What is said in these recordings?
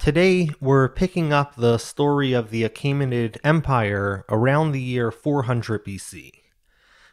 Today, we're picking up the story of the Achaemenid Empire around the year 400 BC.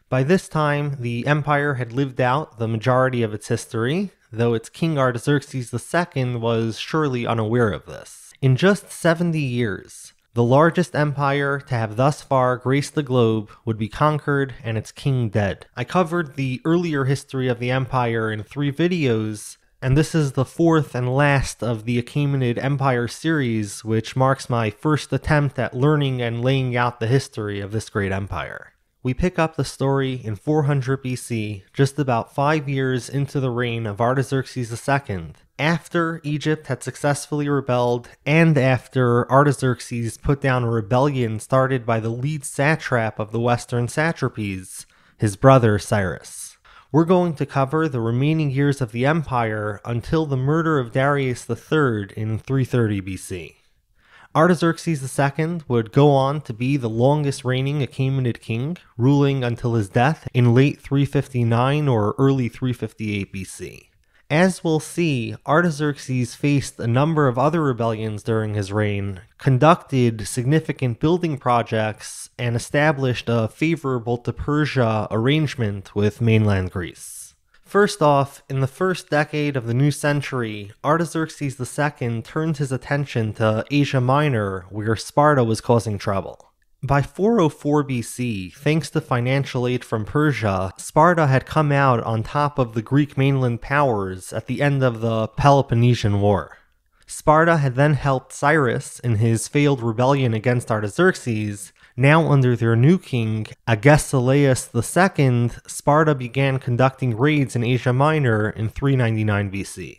By this time, the empire had lived out the majority of its history, though its king Artaxerxes II was surely unaware of this. In just 70 years, the largest empire to have thus far graced the globe would be conquered and its king dead. I covered the earlier history of the empire in 3 videos, and this is the 4th and last of the Achaemenid Empire series, which marks my first attempt at learning and laying out the history of this great empire. We pick up the story in 400 BC, just about 5 years into the reign of Artaxerxes II, after Egypt had successfully rebelled and after Artaxerxes put down a rebellion started by the lead satrap of the Western satrapies, his brother Cyrus. We're going to cover the remaining years of the empire until the murder of Darius III in 330 BC. Artaxerxes II would go on to be the longest reigning Achaemenid king, ruling until his death in late 359 or early 358 BC. As we'll see, Artaxerxes faced a number of other rebellions during his reign, conducted significant building projects, and established a favorable to Persia arrangement with mainland Greece. First off, in the first decade of the new century, Artaxerxes II turned his attention to Asia Minor, where Sparta was causing trouble. By 404 BC, thanks to financial aid from Persia, Sparta had come out on top of the Greek mainland powers at the end of the Peloponnesian War. Sparta had then helped Cyrus in his failed rebellion against Artaxerxes. Now under their new king, Agesilaus II, Sparta began conducting raids in Asia Minor in 399 BC.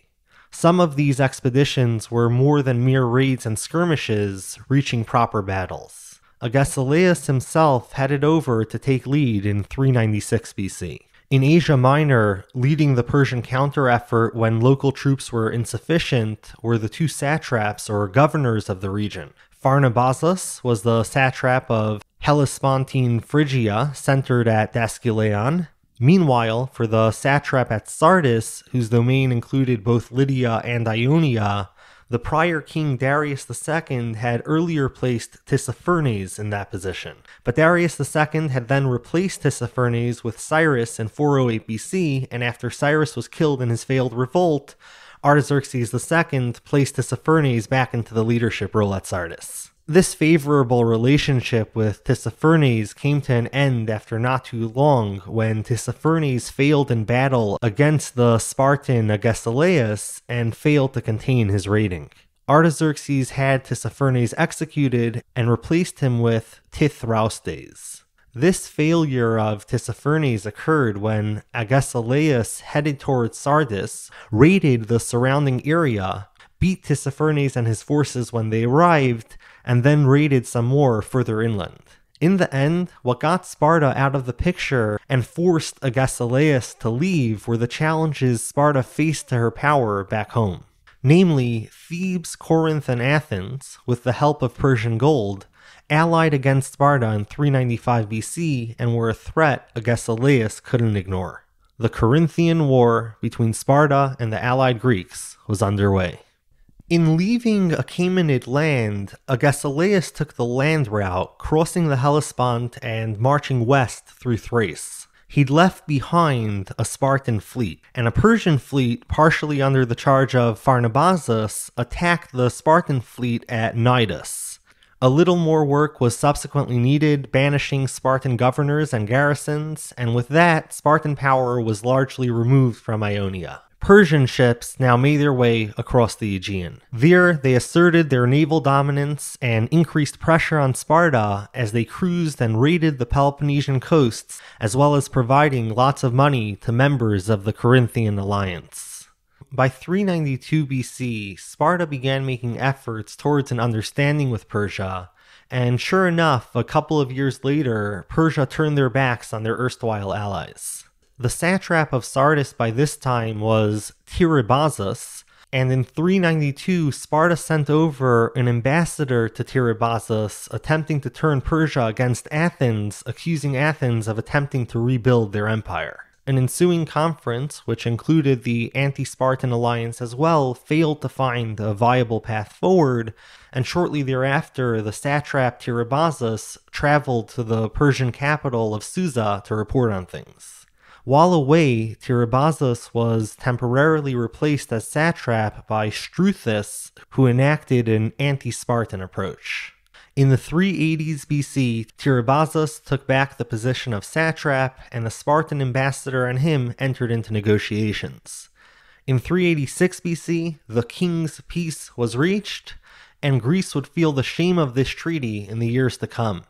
Some of these expeditions were more than mere raids and skirmishes, reaching proper battles. Agesilaus himself headed over to take lead in 396 BC. In Asia Minor, leading the Persian counter-effort when local troops were insufficient were the 2 satraps or governors of the region. Pharnabazus was the satrap of Hellespontine Phrygia, centered at Dasculaeon. Meanwhile, for the satrap at Sardis, whose domain included both Lydia and Ionia, the prior king Darius II had earlier placed Tissaphernes in that position, but Darius II had then replaced Tissaphernes with Cyrus in 408 BC, and after Cyrus was killed in his failed revolt, Artaxerxes II placed Tissaphernes back into the leadership role at Sardis. This favorable relationship with Tissaphernes came to an end after not too long, when Tissaphernes failed in battle against the Spartan Agesilaus and failed to contain his raiding. Artaxerxes had Tissaphernes executed and replaced him with Tithraustes. This failure of Tissaphernes occurred when Agesilaus headed towards Sardis, raided the surrounding area, beat Tissaphernes and his forces when they arrived, and then raided some more further inland. In the end, what got Sparta out of the picture and forced Agesilaus to leave were the challenges Sparta faced to her power back home. Namely, Thebes, Corinth, and Athens, with the help of Persian gold, allied against Sparta in 395 BC and were a threat Agesilaus couldn't ignore. The Corinthian War between Sparta and the allied Greeks was underway. In leaving Achaemenid land, Agesilaus took the land route, crossing the Hellespont and marching west through Thrace. He'd left behind a Spartan fleet, and a Persian fleet, partially under the charge of Pharnabazus, attacked the Spartan fleet at Nidus. A little more work was subsequently needed, banishing Spartan governors and garrisons, and with that, Spartan power was largely removed from Ionia. Persian ships now made their way across the Aegean. There, they asserted their naval dominance and increased pressure on Sparta as they cruised and raided the Peloponnesian coasts, as well as providing lots of money to members of the Corinthian alliance. By 392 BC, Sparta began making efforts towards an understanding with Persia, and sure enough, a couple of years later, Persia turned their backs on their erstwhile allies. The satrap of Sardis by this time was Tiribazus, and in 392 Sparta sent over an ambassador to Tiribazus attempting to turn Persia against Athens, accusing Athens of attempting to rebuild their empire. An ensuing conference, which included the anti-Spartan alliance as well, failed to find a viable path forward, and shortly thereafter the satrap Tiribazus traveled to the Persian capital of Susa to report on things. While away, Tiribazus was temporarily replaced as satrap by Struthus, who enacted an anti-Spartan approach. In the 380s BC, Tiribazus took back the position of satrap, and the Spartan ambassador and him entered into negotiations. In 386 BC, the king's peace was reached, and Greece would feel the shame of this treaty in the years to come.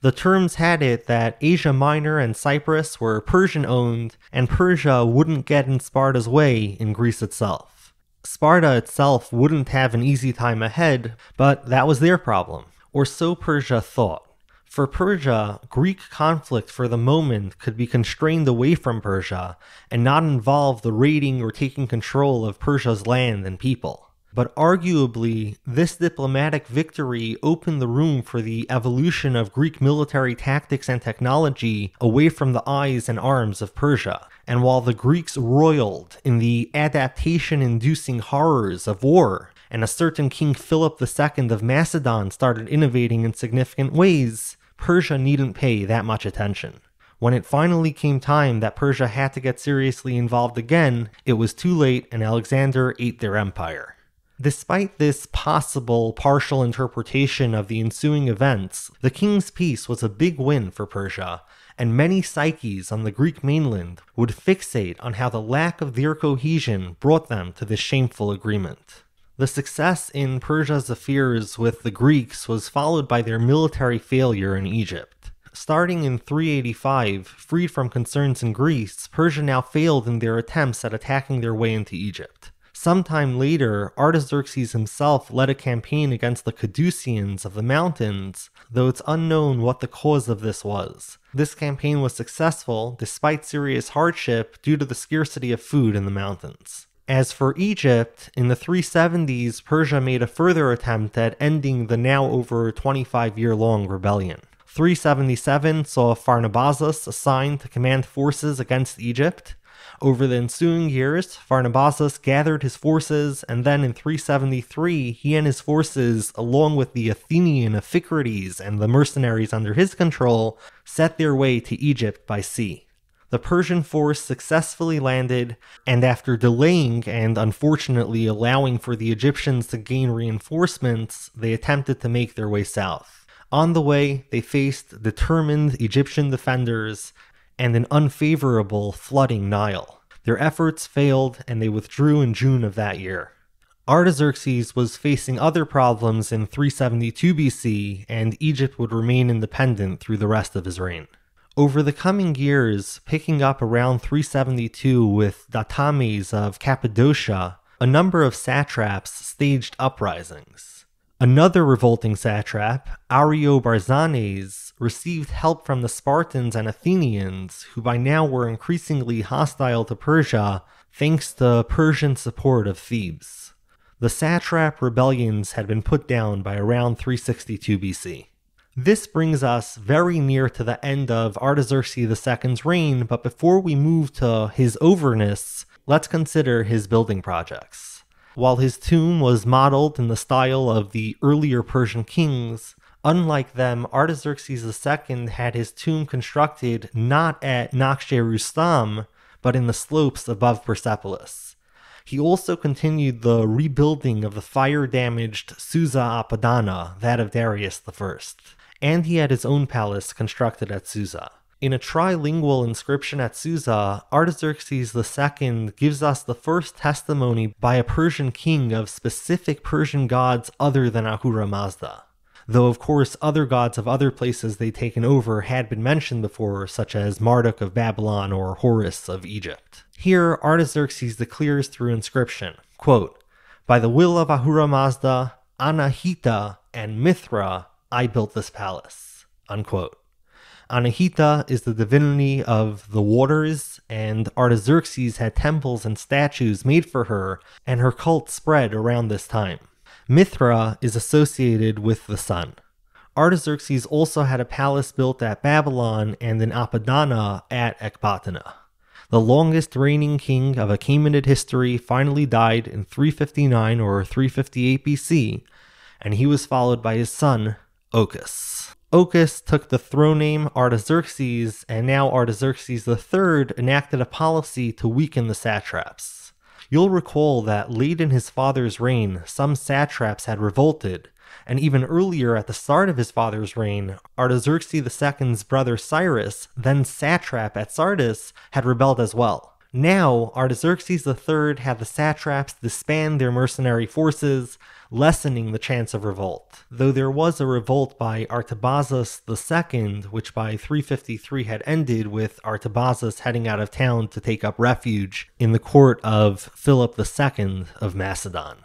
The terms had it that Asia Minor and Cyprus were Persian-owned, and Persia wouldn't get in Sparta's way in Greece itself. Sparta itself wouldn't have an easy time ahead, but that was their problem. Or so Persia thought. For Persia, Greek conflict for the moment could be constrained away from Persia and not involve the raiding or taking control of Persia's land and people. But arguably, this diplomatic victory opened the room for the evolution of Greek military tactics and technology away from the eyes and arms of Persia. And while the Greeks roiled in the adaptation-inducing horrors of war, and a certain King Philip II of Macedon started innovating in significant ways, Persia needn't pay that much attention. When it finally came time that Persia had to get seriously involved again, it was too late and Alexander ate their empire. Despite this possible partial interpretation of the ensuing events, the king's peace was a big win for Persia, and many psyches on the Greek mainland would fixate on how the lack of their cohesion brought them to this shameful agreement. The success in Persia's affairs with the Greeks was followed by their military failure in Egypt. Starting in 385, freed from concerns in Greece, Persia now failed in their attempts at attacking their way into Egypt. Sometime later, Artaxerxes himself led a campaign against the Cadusians of the mountains, though it's unknown what the cause of this was. This campaign was successful, despite serious hardship, due to the scarcity of food in the mountains. As for Egypt, in the 370s, Persia made a further attempt at ending the now over 25-year-long rebellion. 377 saw Pharnabazus assigned to command forces against Egypt. Over the ensuing years, Pharnabazus gathered his forces, and then in 373, he and his forces, along with the Athenian Iphicrates and the mercenaries under his control, set their way to Egypt by sea. The Persian force successfully landed, and after delaying and unfortunately allowing for the Egyptians to gain reinforcements, they attempted to make their way south. On the way, they faced determined Egyptian defenders and an unfavorable, flooding Nile. Their efforts failed, and they withdrew in June of that year. Artaxerxes was facing other problems in 372 BC, and Egypt would remain independent through the rest of his reign. Over the coming years, picking up around 372 with Datames of Cappadocia, a number of satraps staged uprisings. Another revolting satrap, Ariobarzanes, received help from the Spartans and Athenians, who by now were increasingly hostile to Persia thanks to Persian support of Thebes. The satrap rebellions had been put down by around 362 BC. This brings us very near to the end of Artaxerxes II's reign, but before we move to his overness, let's consider his building projects. While his tomb was modeled in the style of the earlier Persian kings, unlike them, Artaxerxes II had his tomb constructed not at Naxche-Rustam, but in the slopes above Persepolis. He also continued the rebuilding of the fire-damaged Susa Apadana, that of Darius I, and he had his own palace constructed at Susa. In a trilingual inscription at Susa, Artaxerxes II gives us the first testimony by a Persian king of specific Persian gods other than Ahura Mazda. Though of course other gods of other places they'd taken over had been mentioned before, such as Marduk of Babylon or Horus of Egypt. Here, Artaxerxes declares through inscription, quote, "By the will of Ahura Mazda, Anahita, and Mithra, I built this palace," unquote. Anahita is the divinity of the waters, and Artaxerxes had temples and statues made for her, and her cult spread around this time. Mithra is associated with the sun. Artaxerxes also had a palace built at Babylon and an Apadana at Ecbatana. the longest reigning king of Achaemenid history, finally died in 359 or 358 BC, and he was followed by his son, Ochus. Ochus took the throne name Artaxerxes, and now Artaxerxes III enacted a policy to weaken the satraps. You'll recall that late in his father's reign, some satraps had revolted, and even earlier at the start of his father's reign, Artaxerxes II's brother Cyrus, then satrap at Sardis, had rebelled as well. Now, Artaxerxes III had the satraps disband their mercenary forces, lessening the chance of revolt. Though there was a revolt by Artabazus II, which by 353 had ended with Artabazus heading out of town to take up refuge in the court of Philip II of Macedon.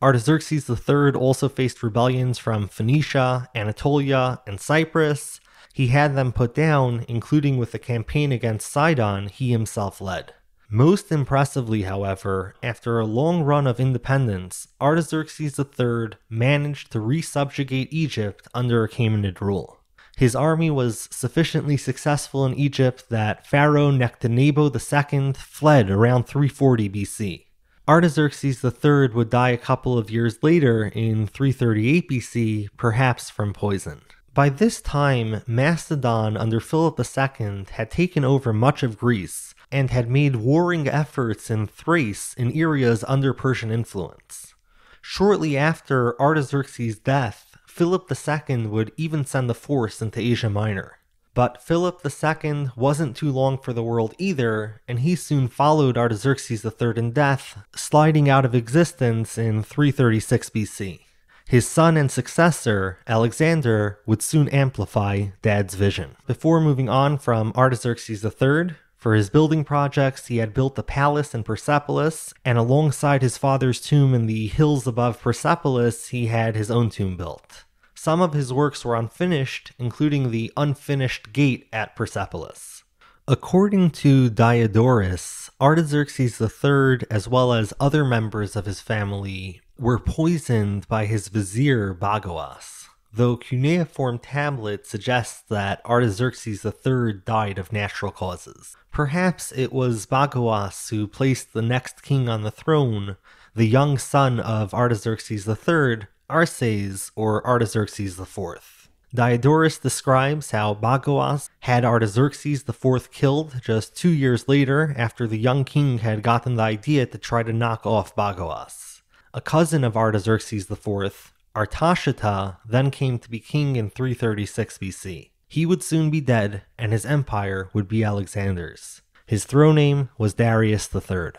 Artaxerxes III also faced rebellions from Phoenicia, Anatolia, and Cyprus. He had them put down, including with the campaign against Sidon he himself led. Most impressively, however, after a long run of independence, Artaxerxes III managed to resubjugate Egypt under Achaemenid rule. His army was sufficiently successful in Egypt that Pharaoh Nectanebo II fled around 340 BC. Artaxerxes III would die a couple of years later in 338 BC, perhaps from poison. By this time, Macedon under Philip II had taken over much of Greece, and had made warring efforts in Thrace in areas under Persian influence. Shortly after Artaxerxes' death, Philip II would even send a force into Asia Minor. But Philip II wasn't too long for the world either, and he soon followed Artaxerxes III in death, sliding out of existence in 336 BC. His son and successor, Alexander, would soon amplify Dad's vision. Before moving on from Artaxerxes III, for his building projects, he had built the palace in Persepolis, and alongside his father's tomb in the hills above Persepolis, he had his own tomb built. Some of his works were unfinished, including the unfinished gate at Persepolis. According to Diodorus, Artaxerxes III, as well as other members of his family, were poisoned by his vizier Bagoas, though cuneiform tablet suggests that Artaxerxes III died of natural causes. Perhaps it was Bagoas who placed the next king on the throne, the young son of Artaxerxes III, Arses, or Artaxerxes IV. Diodorus describes how Bagoas had Artaxerxes IV killed just 2 years later after the young king had gotten the idea to try to knock off Bagoas. A cousin of Artaxerxes IV, Artashata, then came to be king in 336 BC. He would soon be dead, and his empire would be Alexander's. His throne name was Darius III.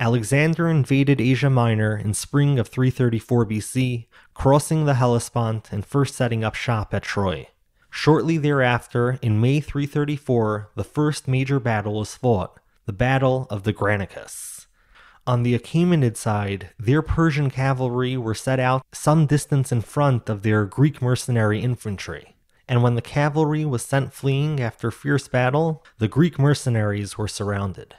Alexander invaded Asia Minor in spring of 334 BC, crossing the Hellespont and first setting up shop at Troy. Shortly thereafter, in May 334, the first major battle is fought, the Battle of the Granicus. On the Achaemenid side, their Persian cavalry were set out some distance in front of their Greek mercenary infantry, and when the cavalry was sent fleeing after fierce battle, the Greek mercenaries were surrounded.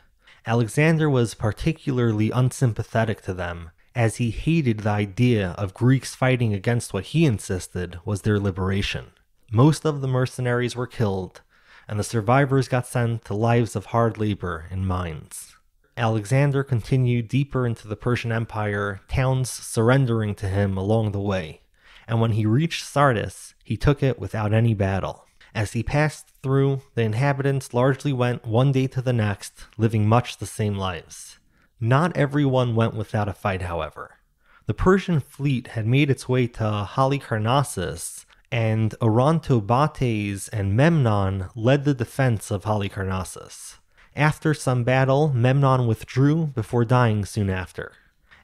Alexander was particularly unsympathetic to them, as he hated the idea of Greeks fighting against what he insisted was their liberation. Most of the mercenaries were killed, and the survivors got sent to lives of hard labor in mines. Alexander continued deeper into the Persian Empire, towns surrendering to him along the way, and when he reached Sardis, he took it without any battle. As he passed through, the inhabitants largely went one day to the next, living much the same lives. Not everyone went without a fight, however. The Persian fleet had made its way to Halicarnassus, and Orontobates and Memnon led the defense of Halicarnassus. After some battle, Memnon withdrew before dying soon after.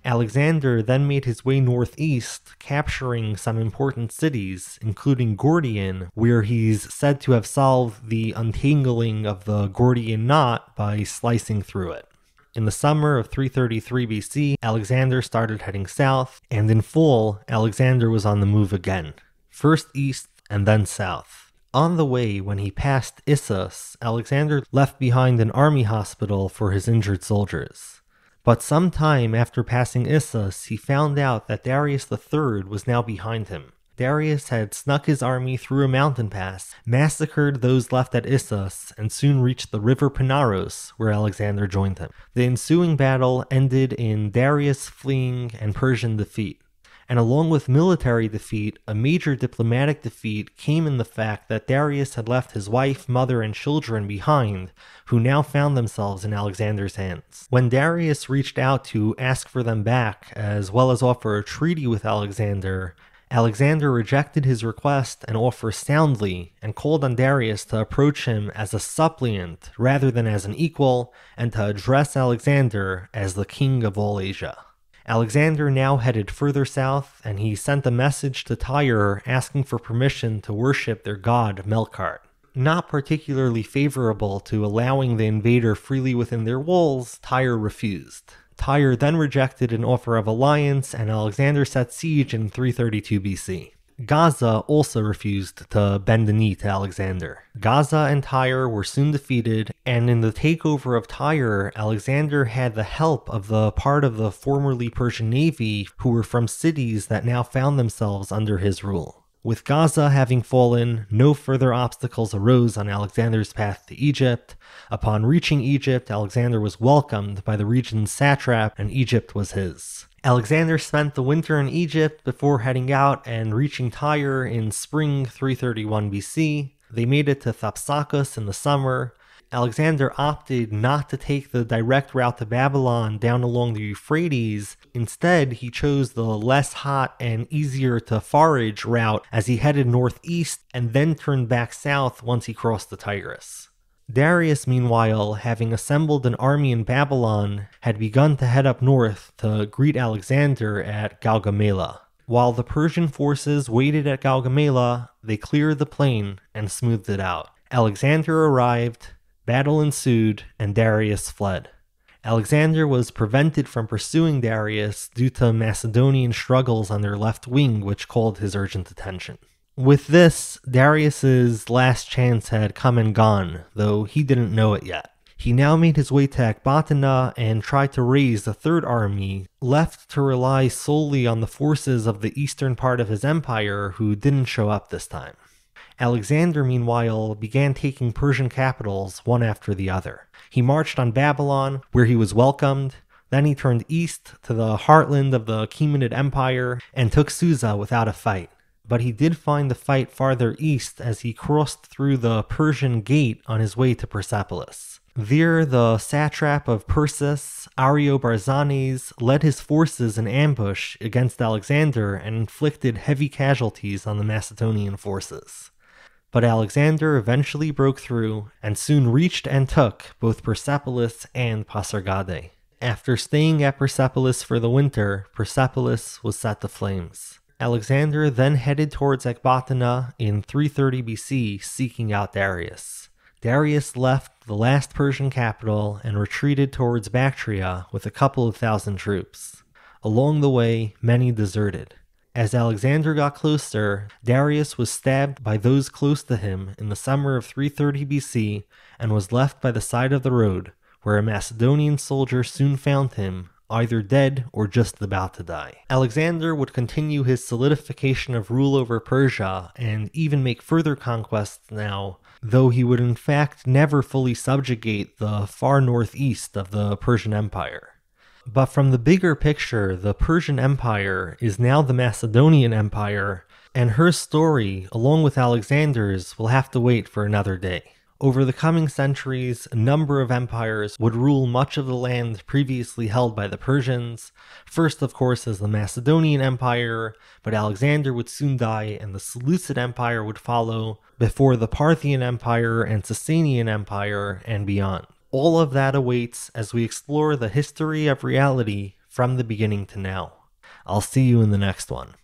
Alexander then made his way northeast, capturing some important cities, including Gordian, where he's said to have solved the untangling of the Gordian knot by slicing through it. In the summer of 333 BC, Alexander started heading south, and in fall, Alexander was on the move again, first east and then south. On the way, when he passed Issus, Alexander left behind an army hospital for his injured soldiers. But sometime after passing Issus, he found out that Darius III was now behind him. Darius had snuck his army through a mountain pass, massacred those left at Issus, and soon reached the river Pinaros, where Alexander joined him. The ensuing battle ended in Darius fleeing and Persian defeat. And along with military defeat, a major diplomatic defeat came in the fact that Darius had left his wife, mother, and children behind, who now found themselves in Alexander's hands. When Darius reached out to ask for them back, as well as offer a treaty with Alexander, Alexander rejected his request and offer soundly, and called on Darius to approach him as a suppliant rather than as an equal, and to address Alexander as the king of all Asia. Alexander now headed further south, and he sent a message to Tyre asking for permission to worship their god Melkart. Not particularly favorable to allowing the invader freely within their walls, Tyre refused. Tyre then rejected an offer of alliance, and Alexander set siege in 332 BC. Gaza also refused to bend the knee to Alexander. Gaza and Tyre were soon defeated, and in the takeover of Tyre, Alexander had the help of the part of the formerly Persian navy who were from cities that now found themselves under his rule. With Gaza having fallen, no further obstacles arose on Alexander's path to Egypt. Upon reaching Egypt, Alexander was welcomed by the region's satrap, and Egypt was his. Alexander spent the winter in Egypt before heading out and reaching Tyre in spring 331 BC. They made it to Thapsacus in the summer. Alexander opted not to take the direct route to Babylon down along the Euphrates. Instead, he chose the less hot and easier to forage route as he headed northeast and then turned back south once he crossed the Tigris. Darius, meanwhile, having assembled an army in Babylon, had begun to head up north to greet Alexander at Gaugamela. While the Persian forces waited at Gaugamela, they cleared the plain and smoothed it out. Alexander arrived, battle ensued, and Darius fled. Alexander was prevented from pursuing Darius due to Macedonian struggles on their left wing, which called his urgent attention. With this, Darius's last chance had come and gone, though he didn't know it yet. He now made his way to Ecbatana and tried to raise a third army, left to rely solely on the forces of the eastern part of his empire who didn't show up this time. Alexander, meanwhile, began taking Persian capitals one after the other. He marched on Babylon, where he was welcomed. Then he turned east to the heartland of the Achaemenid Empire and took Susa without a fight. But he did find the fight farther east as he crossed through the Persian Gate on his way to Persepolis. There, the satrap of Persis, Ariobarzanes, led his forces in ambush against Alexander and inflicted heavy casualties on the Macedonian forces. But Alexander eventually broke through and soon reached and took both Persepolis and Pasargadae. After staying at Persepolis for the winter, Persepolis was set to flames. Alexander then headed towards Ecbatana in 330 BC, seeking out Darius. Darius left the last Persian capital and retreated towards Bactria with a couple of thousand troops. Along the way, many deserted. As Alexander got closer, Darius was stabbed by those close to him in the summer of 330 BC and was left by the side of the road, where a Macedonian soldier soon found him, either dead or just about to die. Alexander would continue his solidification of rule over Persia and even make further conquests now, though he would in fact never fully subjugate the far northeast of the Persian Empire. But from the bigger picture, the Persian Empire is now the Macedonian Empire, and her story, along with Alexander's, will have to wait for another day. Over the coming centuries, a number of empires would rule much of the land previously held by the Persians. First, of course, as the Macedonian Empire, but Alexander would soon die and the Seleucid Empire would follow, before the Parthian Empire and Sasanian Empire and beyond. All of that awaits as we explore the history of reality from the beginning to now. I'll see you in the next one.